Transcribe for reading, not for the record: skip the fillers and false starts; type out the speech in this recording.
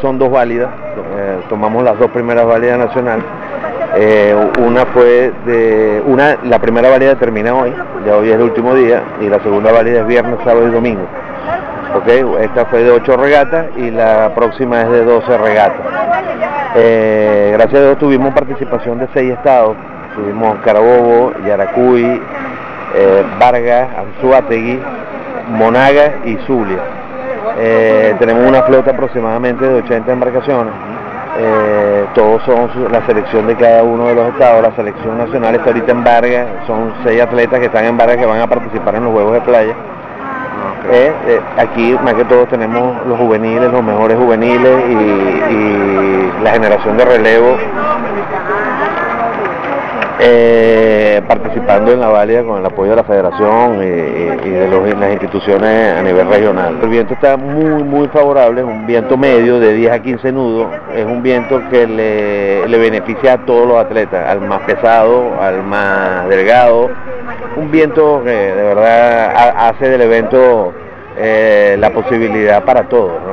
Son dos válidas, tomamos las dos primeras válidas nacionales. La primera válida termina hoy, ya hoy es el último día, y la segunda válida es viernes, sábado y domingo. Okay, esta fue de 8 regatas y la próxima es de 12 regatas. Gracias a Dios tuvimos participación de 6 estados, tuvimos Carabobo, Yaracuy, Vargas, Anzoátegui, Monagas y Zulia. Tenemos una flota aproximadamente de 80 embarcaciones. Todos somos la selección de cada uno de los estados. La selección nacional está ahorita en Vargas, son 6 atletas que están en Vargas que van a participar en los Juegos de Playa. Aquí más que todo tenemos los juveniles, los mejores juveniles y la generación de relevo participando en la válida con el apoyo de la federación y de las instituciones a nivel regional. El viento está muy favorable, es un viento medio de 10 a 15 nudos, es un viento que le beneficia a todos los atletas, al más pesado, al más delgado. Un viento que de verdad hace del evento la posibilidad para todos.